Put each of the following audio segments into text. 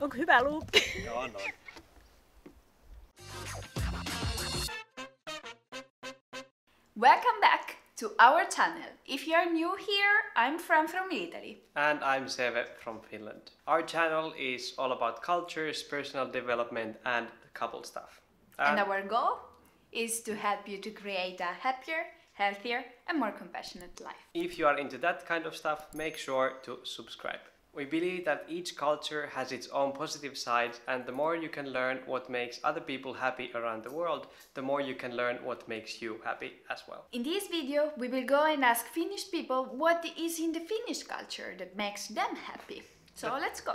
Onko hyvä luukki? Joo, on. Welcome back to our channel. If you are new here, I'm Fran from Italy. And I'm Seve from Finland. Our channel is all about cultures, personal development and couple stuff. And our goal is to help you to create a happier, healthier and more compassionate life. If you are into that kind of stuff, make sure to subscribe. We believe that each culture has its own positive sides, and the more you can learn what makes other people happy around the world, the more you can learn what makes you happy as well. In this video, we will go and ask Finnish people what is in the Finnish culture that makes them happy. So let's go!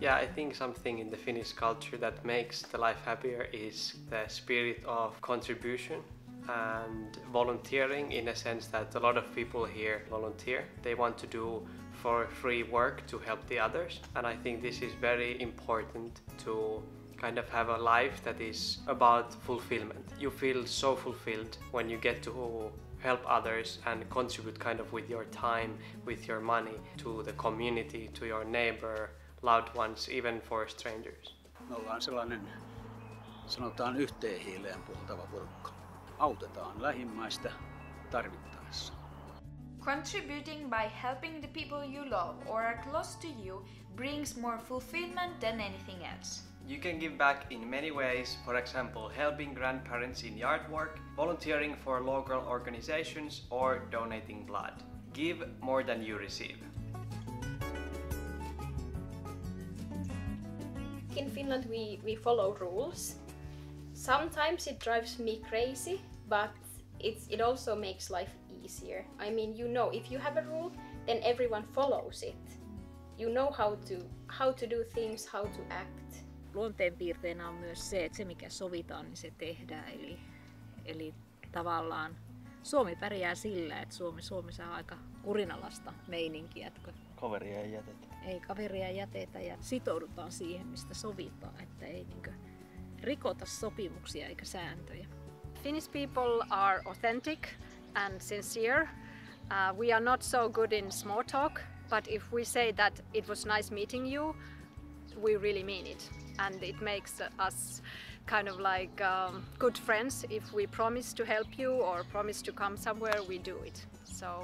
Yeah, I think something in the Finnish culture that makes the life happier is the spirit of contribution and volunteering, in a sense that a lot of people here volunteer. They want to do for free work to help the others, and I think this is very important to kind of have a life that is about fulfillment. You feel so fulfilled when you get to help others and contribute kind of with your time, with your money, to the community, to your neighbor, loved ones, even for strangers. Me ollaan sellainen, sanotaan, yhteen hiileen puhaltava porukka. Autetaan lähimmäistä tarvittaessa. Contributing by helping the people you love or are close to you brings more fulfillment than anything else. You can give back in many ways, for example, helping grandparents in yard work, volunteering for local organizations or donating blood. Give more than you receive. In Finland we follow rules. Sometimes it drives me crazy, but it also makes life easier. I mean, you know, if you have a rule, then everyone follows it. You know how to do things, how to act. Luonteenpiirteenä on myös se, että se mikä sovitaan, niin se tehdään. Eli tavallaan Suomi pärjää sillä, että Suomi saa aika kurinalaista meininkiä. Kaveria ei jätetä. Ei kaveria jätetä ja sitoudutaan siihen, mistä sovitaan, että ei niinkö rikota sopimuksia eikä sääntöjä. Finnish people are authentic and sincere. We are not so good in small talk, but if we say that it was nice meeting you, we really mean it. And it makes us kind of like good friends. If we promise to help you or promise to come somewhere, we do it. So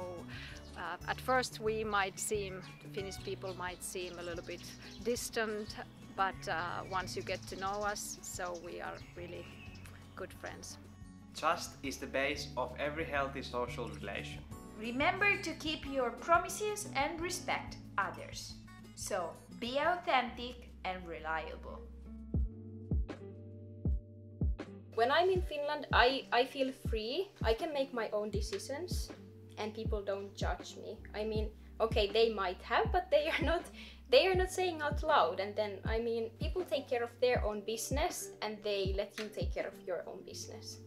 at first we might seem, the Finnish people might seem a little bit distant, but once you get to know us, so we are really good friends. Trust is the base of every healthy social relation. Remember to keep your promises and respect others. So be authentic and reliable. When I'm in Finland, I feel free. I can make my own decisions and people don't judge me. I mean, okay, they might have, but they are not saying out loud, and then, I mean, people take care of their own business and they let you take care of your own business.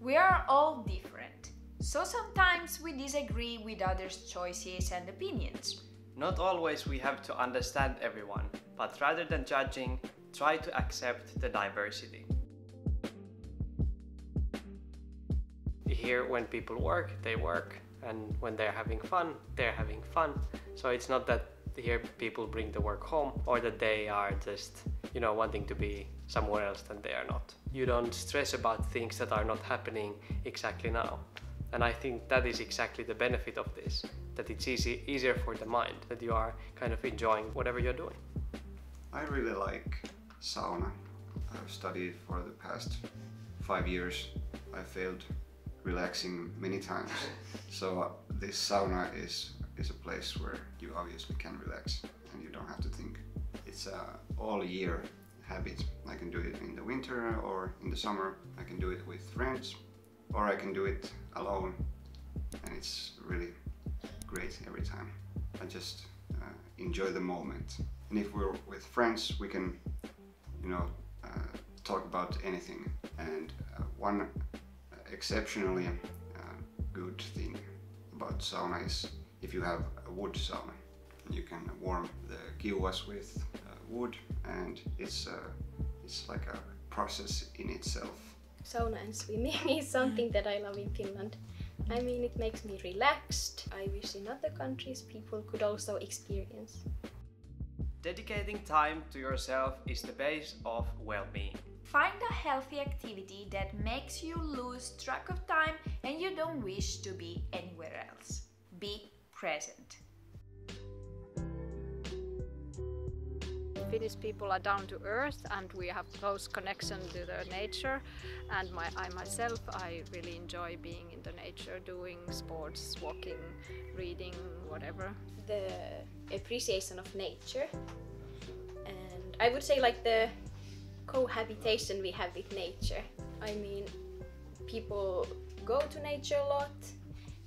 We are all different, so sometimes we disagree with others' choices and opinions. Not always we have to understand everyone, but rather than judging, try to accept the diversity. Here, when people work, they work, and when they're having fun, so it's not that here people bring the work home or that they are just, you know, wanting to be somewhere else than they are not. You don't stress about things that are not happening exactly now. And I think that is exactly the benefit of this, that it's easier for the mind, that you are kind of enjoying whatever you're doing. I really like sauna. I've studied for the past 5 years. I failed relaxing many times. So this sauna is a place where you obviously can relax and you don't have to think. It's a all-year habit. I can do it in the winter or in the summer. I can do it with friends or I can do it alone, and it's really great every time. I just enjoy the moment. And if we're with friends, we can, you know, talk about anything. And one exceptionally good thing about sauna is if you have a wood sauna, you can warm the kiuas with wood, and it's like a process in itself. Sauna and swimming is something that I love in Finland. I mean, it makes me relaxed. I wish in other countries people could also experience. Dedicating time to yourself is the base of well-being. Find a healthy activity that makes you lose track of time and you don't wish to be anywhere else. Be present. Finnish people are down to earth and we have close connection to the nature, and I myself really enjoy being in the nature, doing sports, walking, reading, whatever. The appreciation of nature, and I would say like the cohabitation we have with nature. I mean, people go to nature a lot,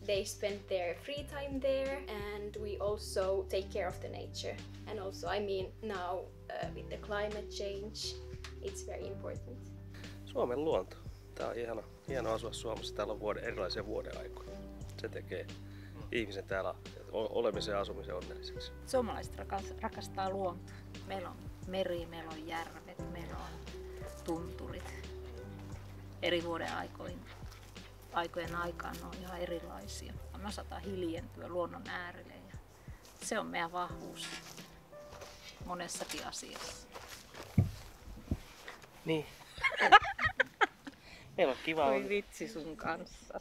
they spend their free time there, and we also take care of the nature. And also, I mean, now with the climate change, it's very important. Suomen luonto. Tää on hieno asua Suomessa. Täällä on erilaisia vuodenaikoja. Se tekee ihmisen täällä olemisen ja asumisen onnelliseksi. Suomalaiset rakastaa luontoa. Meillä on meri, meillä on järvet, meillä on tunturit eri vuodenaikoihin. Aikojen aikaan ne on ihan erilaisia. Me osataan hiljentyä luonnon äärelle ja se on meidän vahvuus monessakin asiassa. Niin. Meillä on kiva olla. Oi vitsi sun kanssa.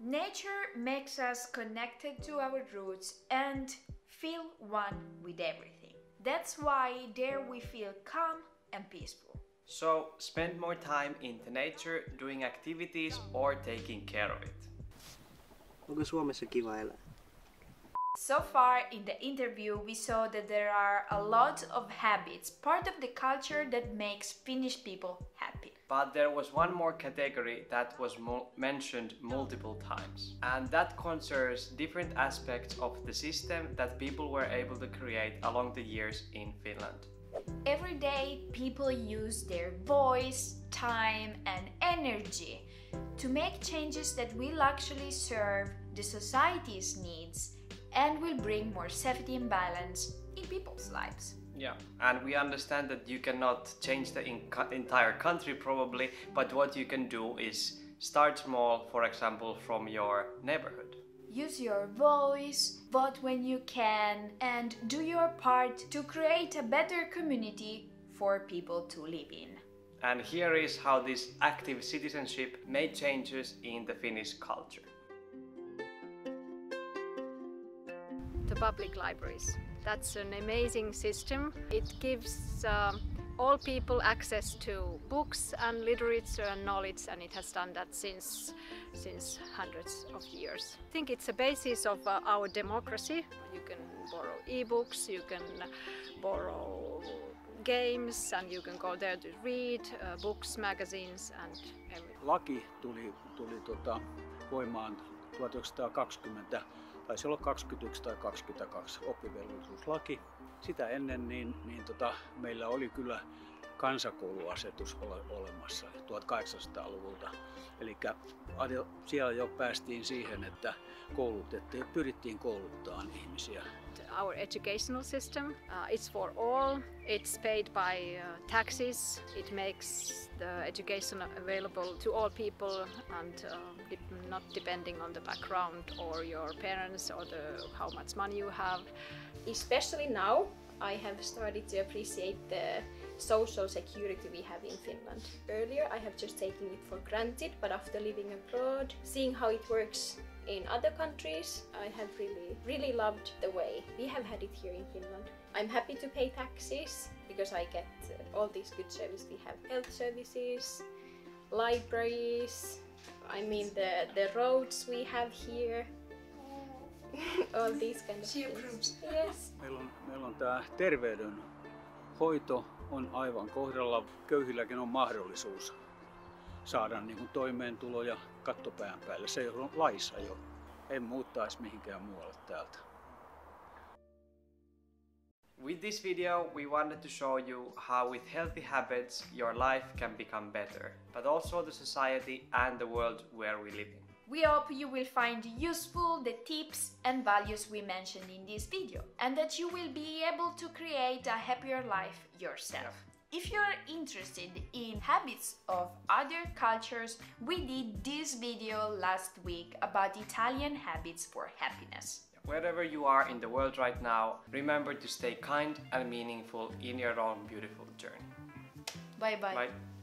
Nature makes us connected to our roots and feel one with everything. That's why there we feel calm and peaceful. So, spend more time in the nature, doing activities or taking care of it. Onko Suomessa kiva elää? So far in the interview we saw that there are a lot of habits, part of the culture that makes Finnish people happy. But there was one more category that was mentioned multiple times, and that concerns different aspects of the system that people were able to create along the years in Finland. Every day, people use their voice, time and energy to make changes that will actually serve the society's needs and will bring more safety and balance in people's lives. Yeah, and we understand that you cannot change the entire country probably, but what you can do is start small, for example, from your neighborhood. Use your voice, vote when you can, and do your part to create a better community for people to live in. And here is how this active citizenship made changes in the Finnish culture. The public libraries. That's an amazing system. It gives all people access to books and literature and knowledge, and it has done that since hundreds of years. I think it's a basis of our democracy. You can borrow e-books, you can borrow games, and you can go there to read books, magazines and everything. Laki tuli voimaan 1920, taisi olla 21 tai 22 oppivelvollisuuslaki. Sitä ennen meillä oli kyllä kansakouluasetus olemassa 1800-luvulta. Eli siellä jo päästiin siihen, että pyrittiin kouluttaan ihmisiä. Our educational system, it's for all, it's paid by taxes, it makes the education available to all people and not depending on the background or your parents or how much money you have. Especially now, I have started to appreciate the social security we have in Finland. Earlier I have just taken it for granted, but after living abroad, seeing how it works in other countries, I have really loved the way we have had it here in Finland. I'm happy to pay taxes because I get all these good services. We have health services, libraries, I mean the roads we have here. All these kind of things. Yes. Meillä on tää terveydenhoito on aivan kohdalla. Köyhilläkin on mahdollisuus saada toimeentulo ja kattopään päälle. Se on laissa jo. En muuttaisi mihinkään muualle täältä. With this video we wanted to show you how with healthy habits your life can become better, but also the society and the world where we live in. We hope you will find useful the tips and values we mentioned in this video and that you will be able to create a happier life yourself. If you're interested in habits of other cultures, we did this video last week about Italian habits for happiness. Wherever you are in the world right now, remember to stay kind and meaningful in your own beautiful journey. Bye bye. Bye.